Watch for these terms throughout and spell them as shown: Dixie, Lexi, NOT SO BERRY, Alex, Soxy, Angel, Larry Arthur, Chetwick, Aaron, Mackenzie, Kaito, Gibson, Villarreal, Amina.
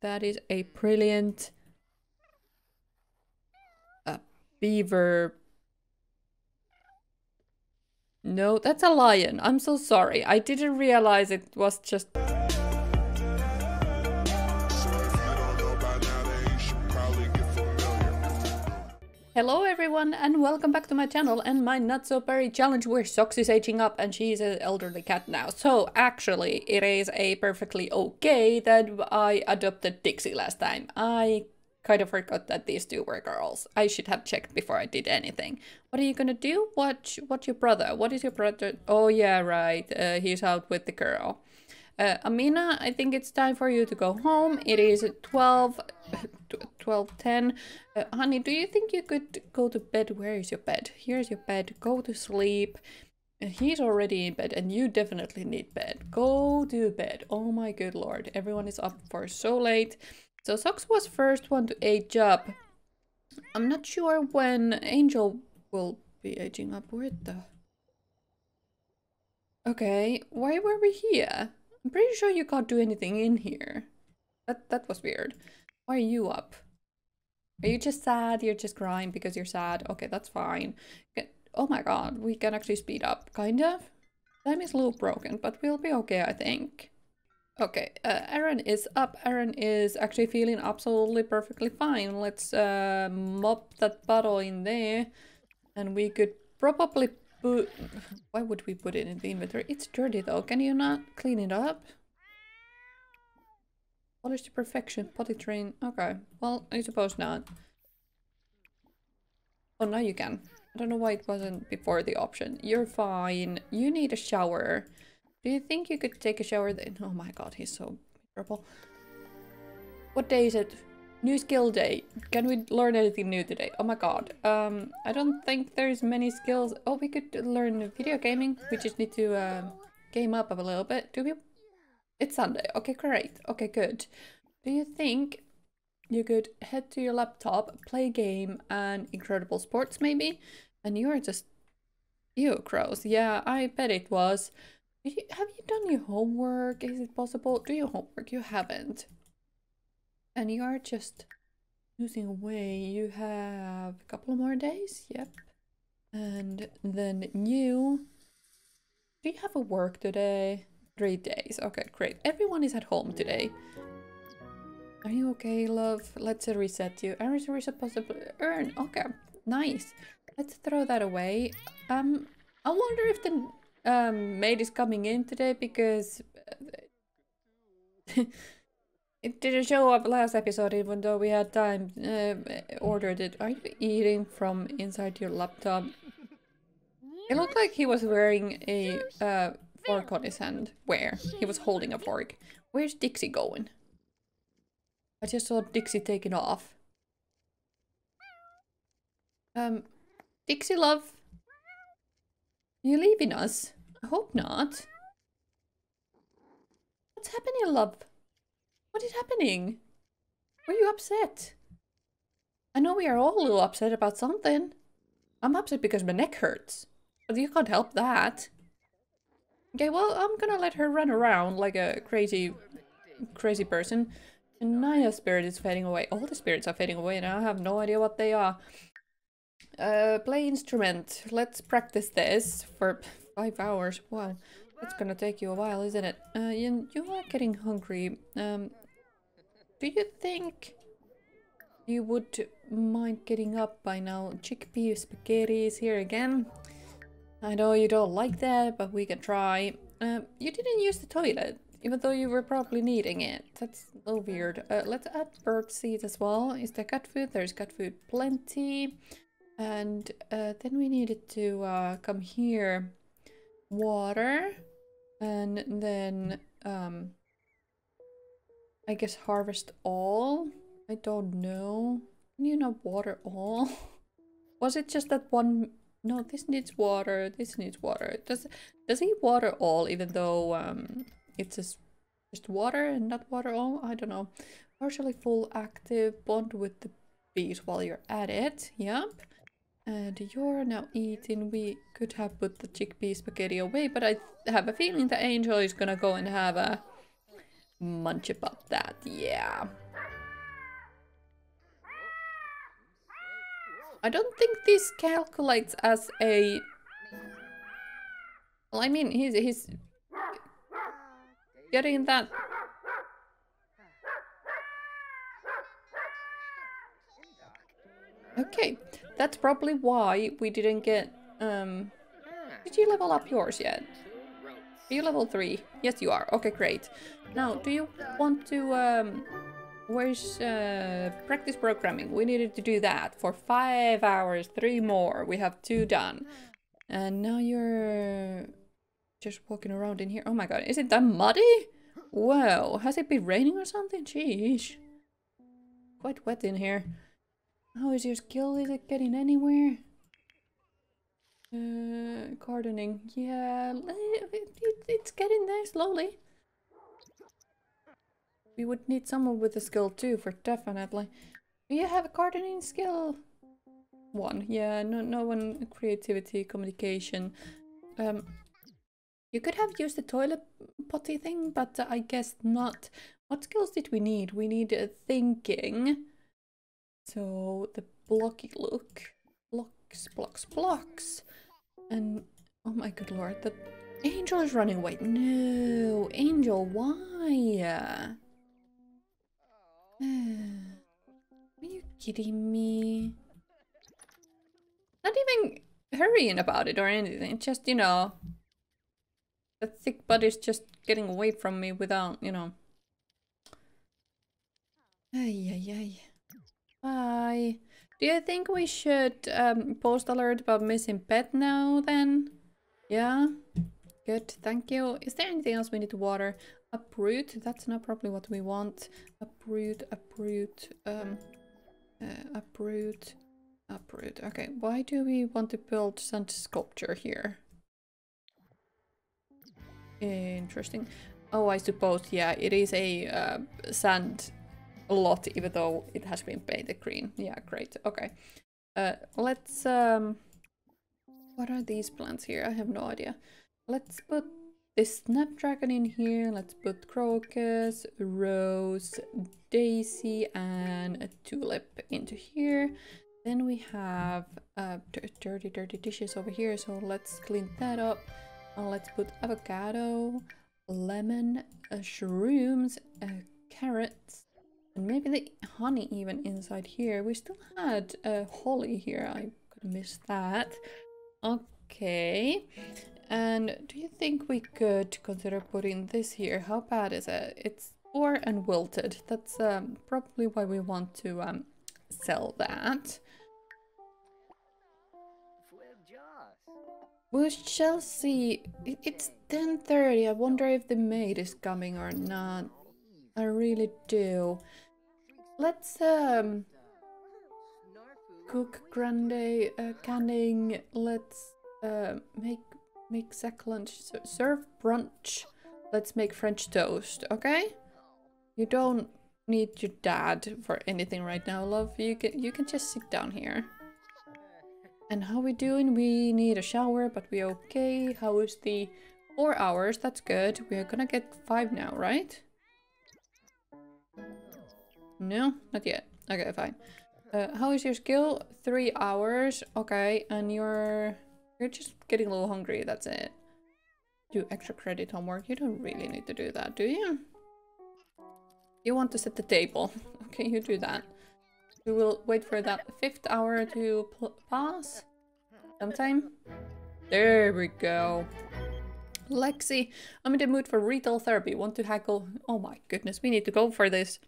That is a brilliant beaver. No, that's a lion. I'm so sorry. I didn't realize it was just... Hello everyone and welcome back to my channel and my not so berry challenge where Soxy is aging up and she is an elderly cat now. So actually it is a perfectly okay that I adopted Dixie last time. I kind of forgot that these two were girls. I should have checked before I did anything. What are you gonna do? What's your brother? What is your brother? Oh yeah, right. He's out with the girl. Amina, I think it's time for you to go home. It is 12:10. Honey, do you think you could go to bed? Where is your bed? Here's your bed. Go to sleep. He's already in bed and you definitely need bed. Go to bed. Oh my good lord. Everyone is up for so late. So Sox was first one to age up. I'm not sure when Angel will be aging up. Where the... Okay, why were we here? I'm pretty sure you can't do anything in here. That was weird. Why are you up? Are you just sad? You're just crying because you're sad? Okay, that's fine. Oh my god, we can actually speed up, kind of. Time is a little broken, but we'll be okay, I think. Okay, Aaron is up. Aaron is actually feeling absolutely perfectly fine. Let's mop that bottle in there. And we could probably put... Why would we put it in the inventory? It's dirty though. Can you not clean it up? Polish to perfection, potty train. Okay, well, I suppose not. Oh, now you can. I don't know why it wasn't before the option. You're fine. You need a shower. Do you think you could take a shower then? Oh my god, he's so miserable. What day is it? New skill day. Can we learn anything new today? Oh my god. I don't think there's many skills. Oh, we could learn video gaming. We just need to game up a little bit. Do we... It's Sunday. Okay, great. Okay, good. Do you think you could head to your laptop, play a game, and Incredible Sports maybe? And you are just... Ew, gross. Yeah, I bet it was. Have you done your homework? Is it possible? Do your homework. You haven't. And you are just losing away. You have a couple more days. Yep. And then you... Do you have a work today? 3 days. Okay, great. Everyone is at home today. Are you okay, love? Let's reset you. Aaron's supposed to earn. Okay, nice. Let's throw that away. I wonder if the maid is coming in today because it didn't show up last episode, even though we had time ordered it. Are you eating from inside your laptop? It looked like he was wearing a fork on his hand. Where? He was holding a fork. Where's Dixie going? I just saw Dixie taking off. Dixie love? You leaving us? I hope not. What's happening, love? What is happening? Were you upset? I know we are all a little upset about something. I'm upset because my neck hurts. But you can't help that. Okay, well, I'm gonna let her run around like a crazy person. And Naya's spirit is fading away. All the spirits are fading away and I have no idea what they are. Play instrument. Let's practice this for 5 hours. Wow, that's gonna take you a while, isn't it? You are getting hungry. Do you think you would mind getting up by now? Chickpea spaghetti is here again. I know you don't like that, but we can try. You didn't use the toilet, even though you were probably needing it. That's a little weird. Let's add bird seed as well. Is there cat food? There's cat food plenty. And then we needed to come here. Water. And then I guess harvest all. I don't know. Can you not water all? Was it just that one... No, this needs water. This needs water. Does he water all even though it's just water and not water all? I don't know. Partially full active. Bond with the bees while you're at it. Yep. And you're now eating. We could have put the chickpea spaghetti away, but I have a feeling the Angel is gonna go and have a munch about that. Yeah. I don't think this calculates as a... Well, I mean, he's getting that... Okay, that's probably why we didn't get... Did you level up yours yet? Are you level 3? Yes, you are. Okay, great. Now, do you want to... Where's practice programming? We needed to do that for 5 hours, 3 more. We have 2 done. And now you're just walking around in here. Oh my god, is it that muddy? Whoa, has it been raining or something? Jeez. Quite wet in here. How is your skill? Is it getting anywhere? Gardening. Yeah, it's getting there slowly. We would need someone with a skill too, for definitely. Do you have a gardening skill? 1. Yeah, no one. Creativity, communication. You could have used the toilet potty thing, but I guess not. What skills did we need? We need thinking. So the blocky look. Blocks. And oh my good lord, that Angel is running away. No, Angel, why? Are you kidding me? Not even hurrying about it or anything, just, you know, the thick butt is just getting away from me without, you know. Ay. Bye. Do you think we should post alert about missing pet now then? Yeah? Good, thank you. Is there anything else we need to water? Uproot, that's not probably what we want. Uproot. Okay, why do we want to build some sculpture here? Interesting. Oh, I suppose, yeah, it is a sand lot, even though it has been painted green. Yeah, great. Okay. Let's... What are these plants here? I have no idea. Let's put this snapdragon in here. Let's put crocus, rose, daisy, and a tulip into here. Then we have dirty dishes over here, so let's clean that up. And let's put avocado, lemon, shrooms, carrots, and maybe the honey even inside here. We still had holly here. I could miss that. Okay. And do you think we could consider putting this here? How bad is it? It's poor and wilted. That's probably why we want to sell that. We shall see. It's 10:30. I wonder if the maid is coming or not. I really do. Let's cook grande canning. Let's make sack lunch, serve brunch. Let's make French toast, okay? You don't need your dad for anything right now, love. You can just sit down here. And how we doing? We need a shower, but we okay. How is the 4 hours? That's good. We are gonna get 5 now, right? No, not yet. Okay, fine. How is your skill? 3 hours. Okay, and you're just getting a little hungry, that's it. Do extra credit homework. You don't really need to do that, do you? You want to set the table. Okay, you do that. We will wait for that 5th hour to pass. Sometime. There we go. Lexi, I'm in the mood for retail therapy. Want to haggle? Oh my goodness, we need to go for this.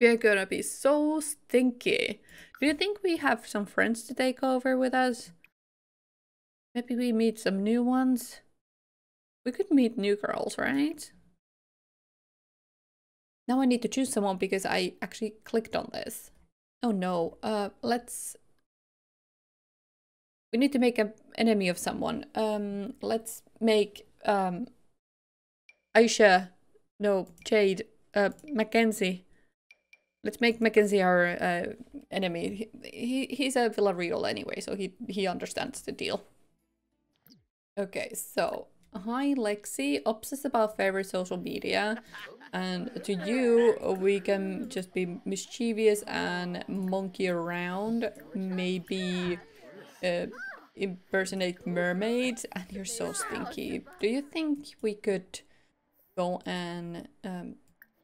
We're gonna be so stinky. Do you think we have some friends to take over with us? Maybe we meet some new ones. We could meet new girls, right? Now I need to choose someone because I actually clicked on this. Oh no, let's... We need to make an enemy of someone. Let's make Aisha, no, Jade, Mackenzie. Let's make Mackenzie our enemy. He's a Villarreal anyway, so he understands the deal. Okay, so Hi Lexi, obsessed about favorite social media, and to you we can just be mischievous and monkey around, maybe impersonate mermaids, and you're so stinky. Do you think we could go and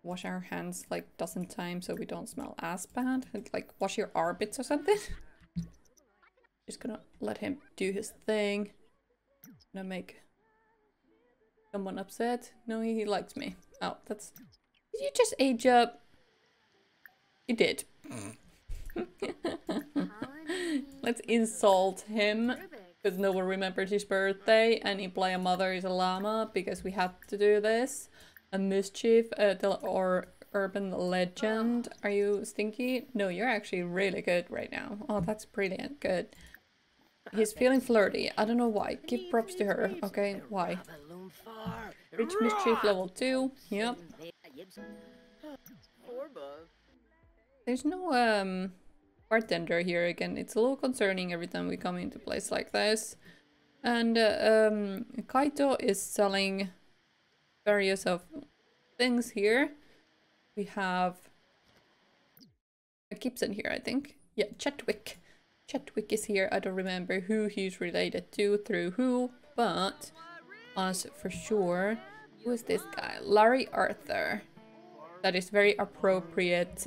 wash our hands like a dozen times so we don't smell as bad? Like wash your armpits or something? Just gonna let him do his thing. Gonna make someone upset. No, he likes me. Oh, that's... Did you just age up? You did. Let's insult him, because no one remembers his birthday, and he play a mother is a llama, because we had to do this. A mischief, or urban legend. Are you stinky? No, you're actually really good right now. Oh, that's brilliant. Good. He's feeling flirty. I don't know why. Give props to her. Okay, why? Reach mischief level 2. Yep. There's no bartender here again. It's a little concerning every time we come into place like this. And Kaito is selling various of things here. We have a Gibson here, I think. Yeah, Chetwick. Chetwick is here. I don't remember who he's related to through who, but us for sure. Who is this guy? Larry Arthur. That is very appropriate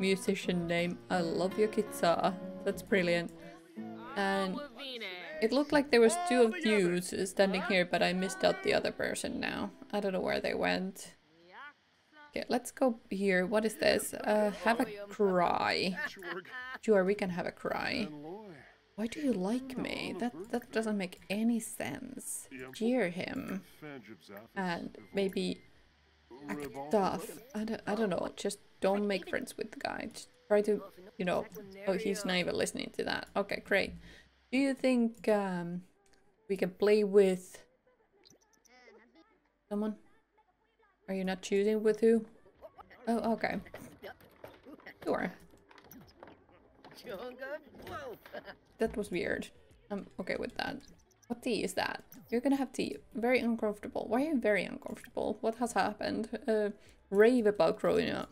musician name. I love your guitar. That's brilliant. And it looked like there was two of you standing here, but I missed out the other person now. I don't know where they went. Okay, let's go here. What is this? Have a cry. Sure, we can have a cry. Why do you like me? That doesn't make any sense. Jeer him. And maybe act tough. I don't know. Just don't make friends with the guy. Just try to, you know... Oh, he's not even listening to that. Okay, great. Do you think we can play with someone? Are you not choosing with who? Oh, okay. Sure. That was weird. I'm okay with that. What tea is that? You're gonna have tea. Very uncomfortable. Why are you very uncomfortable? What has happened? Rave about growing up.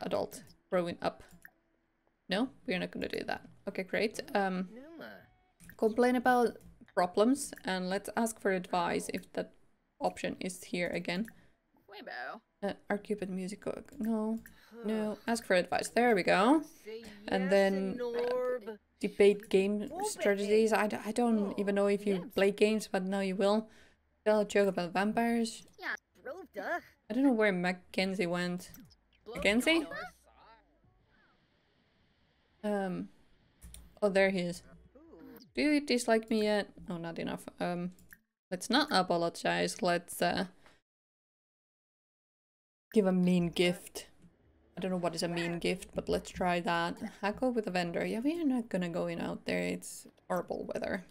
Adult. Growing up. No, we're not gonna do that. Okay, great. Complain about problems, and let's ask for advice if that option is here again. Our Cupid music. No. No, ask for advice. There we go. And then debate game strategies. I don't even know if you play games, but now you will. Tell a joke about vampires. I don't know where Mackenzie went. Mackenzie? Oh, there he is. Do you dislike me yet? Oh, not enough. Let's not apologize. Let's give a mean gift. I don't know what is a mean gift, but let's try that. Hackle with a vendor. Yeah, we are not gonna go in out there. It's horrible weather.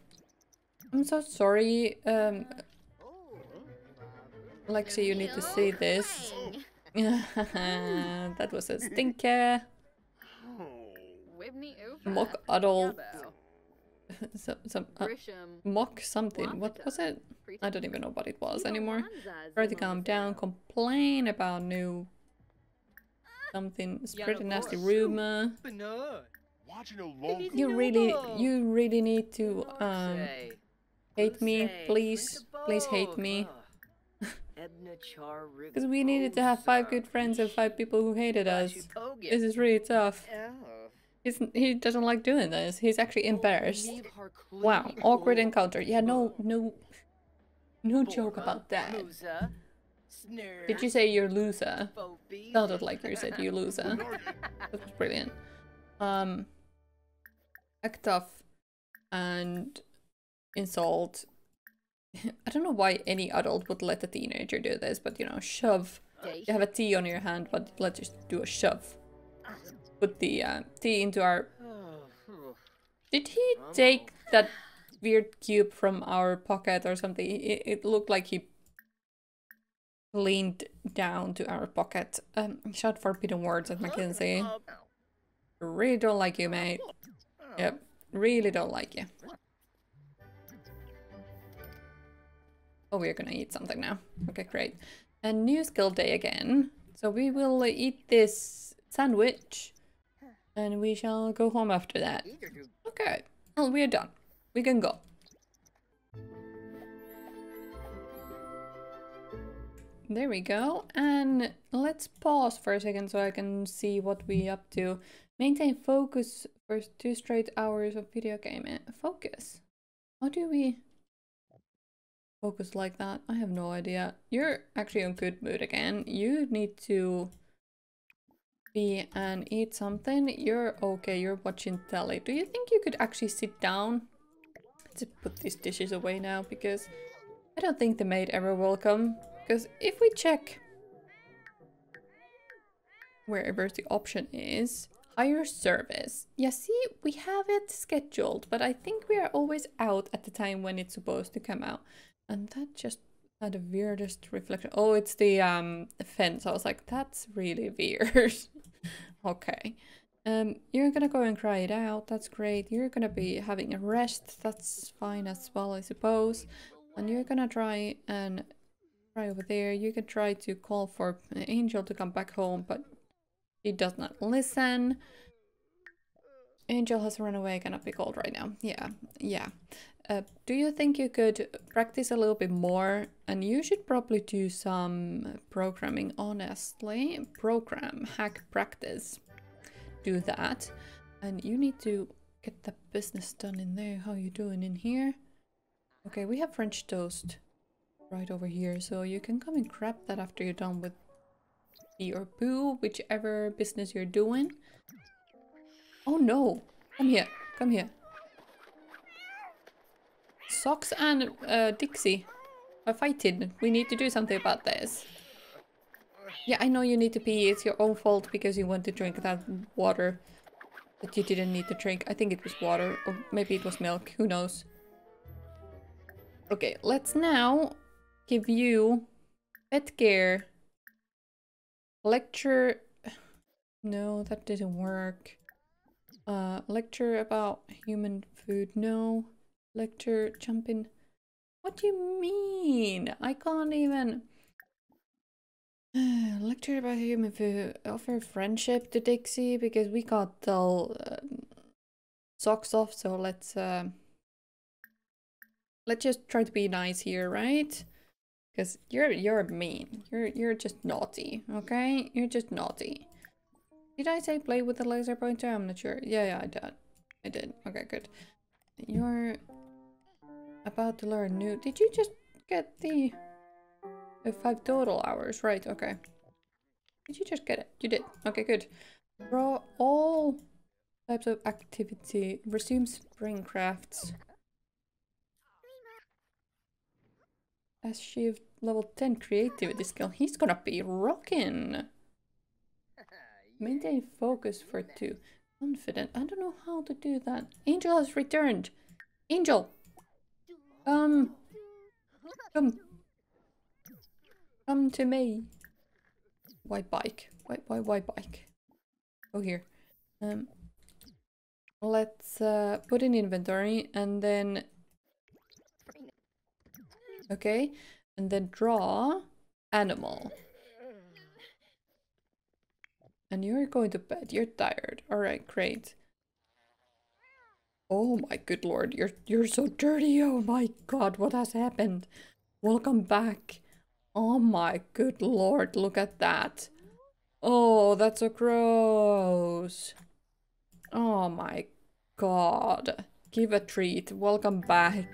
I'm so sorry. Lexi, you need to see this. That was a stinker. Mock adult. Mock something. What was it? I don't even know what it was anymore. Try to calm down. Complain about new... something. Spread a nasty rumor. You really need to hate me. Please hate me. Because we needed to have 5 good friends and 5 people who hated us. This is really tough. He doesn't like doing this. He's actually embarrassed. Wow, awkward encounter. Yeah, no joke about that. Did you say you're loser? Sounded like you said you loser. That was brilliant. Act tough and insult. I don't know why any adult would let a teenager do this, but you know, shove. You have a tea on your hand, but let's just do a shove. Put the tea into our... Did he take that weird cube from our pocket or something? It looked like he... leaned down to our pocket. Shout forbidden words at Mackenzie. Really don't like you, mate. Yep, really don't like you. Oh, we're gonna eat something now. Okay, great. A new skill day again. So we will eat this sandwich and we shall go home after that. Okay, well, we're done. We can go. There we go. And let's pause for a second so I can see what we're up to. Maintain focus for 2 straight hours of video game. Focus? How do we focus like that? I have no idea. You're actually in good mood again. You need to be and eat something. You're okay. You're watching telly. Do you think you could actually sit down? Let's put these dishes away now because I don't think the maid ever will come. Because if we check wherever the option is, hire service. Yeah, see, we have it scheduled, but I think we are always out at the time when it's supposed to come out. And that just had the weirdest reflection. Oh, it's the fence. I was like, that's really weird. Okay. You're gonna go and cry it out. That's great. You're gonna be having a rest. That's fine as well, I suppose. And you're gonna try and... right over there, you can try to call for Angel to come back home, but he does not listen. Angel has run away, cannot be called right now. Yeah, yeah. Do you think you could practice a little bit more? And you should probably do some programming, honestly. Program, hack, practice. Do that. And you need to get the business done in there. How you doing in here? Okay, we have French toast right over here, so you can come and grab that after you're done with pee or poo, whichever business you're doing. Oh no! Come here, come here. Sox and Dixie are fighting. We need to do something about this. Yeah, I know you need to pee. It's your own fault because you want to drink that water that you didn't need to drink. I think it was water, or maybe it was milk. Who knows? Okay, let's now give you pet care lecture. No, that didn't work. Lecture about human food. No, lecture jumping. What do you mean? I can't even lecture about human food. Offer friendship to Dixie because we can't tell socks off. So let's just try to be nice here, right? Because you're mean. You're just naughty, okay? You're just naughty. Did I say play with the laser pointer? I'm not sure. Yeah, I did. I did. Okay, good. You're about to learn new... Did you just get the 5 total hours? Right, okay. Did you just get it? You did. Okay, good. Draw all types of activity. Resume spring crafts. As she level 10 creativity skill, he's gonna be rocking. Maintain focus for 2. Confident. I don't know how to do that. Angel has returned. Angel, come to me. White bike. Why bike? Go here. Let's put in inventory and then. Okay, and then draw animal. And you're going to bed. You're tired. All right, great. Oh my good lord, you're so dirty. Oh my god, what has happened? Welcome back. Oh my good lord, look at that. Oh, that's so gross. Oh my god. Give a treat. Welcome back.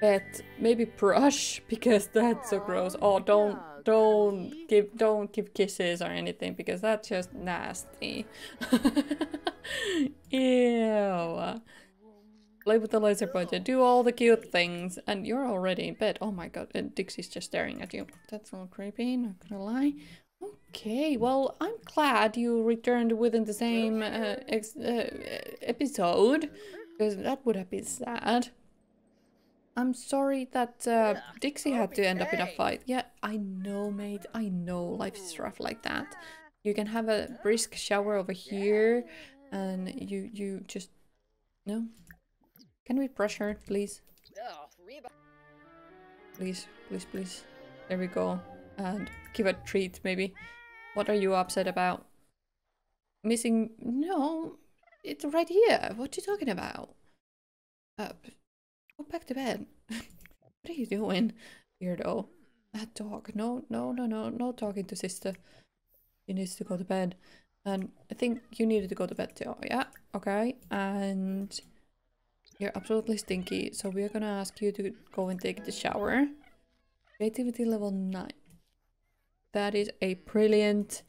But maybe brush because that's so gross. Oh, don't give kisses or anything because that's just nasty. Ew. Play with the laser pointer. Do all the cute things, and you're already in bed. Oh my god! And Dixie's just staring at you. That's a little creepy. Not gonna lie. Okay. Well, I'm glad you returned within the same episode because that would have been sad. I'm sorry that Dixie had to end up in a fight. Yeah, I know, mate. I know life is rough like that. You can have a brisk shower over here and you just... No? Can we brush her, please? please, please, please. There we go. And give a treat, maybe. What are you upset about? Missing... No, it's right here. What are you talking about? Go back to bed. What are you doing, weirdo? That dog. No, no, no, no, no talking to sister. She needs to go to bed. And I think you needed to go to bed too. Yeah, okay. And you're absolutely stinky. So we're gonna ask you to go and take the shower. Creativity level 9. That is a brilliant...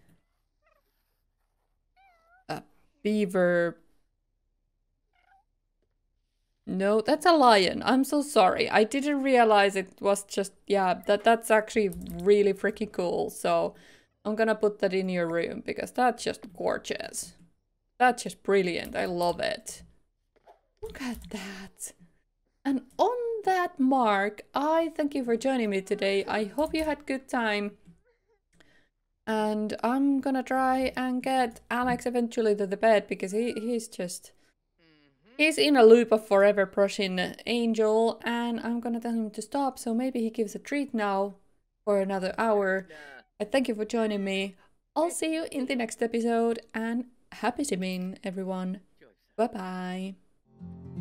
beaver... No, that's a lion. I'm so sorry. I didn't realize it was just... Yeah, that's actually really freaking cool. So I'm gonna put that in your room because that's just gorgeous. That's just brilliant. I love it. Look at that. And on that mark, I thank you for joining me today. I hope you had a good time. And I'm gonna try and get Alex eventually to the bed because he's just... He's in a loop of forever brushing Angel, and I'm gonna tell him to stop, so maybe he gives a treat now for another hour. I thank you for joining me. I'll see you in the next episode, and happy simming, everyone. Bye-bye.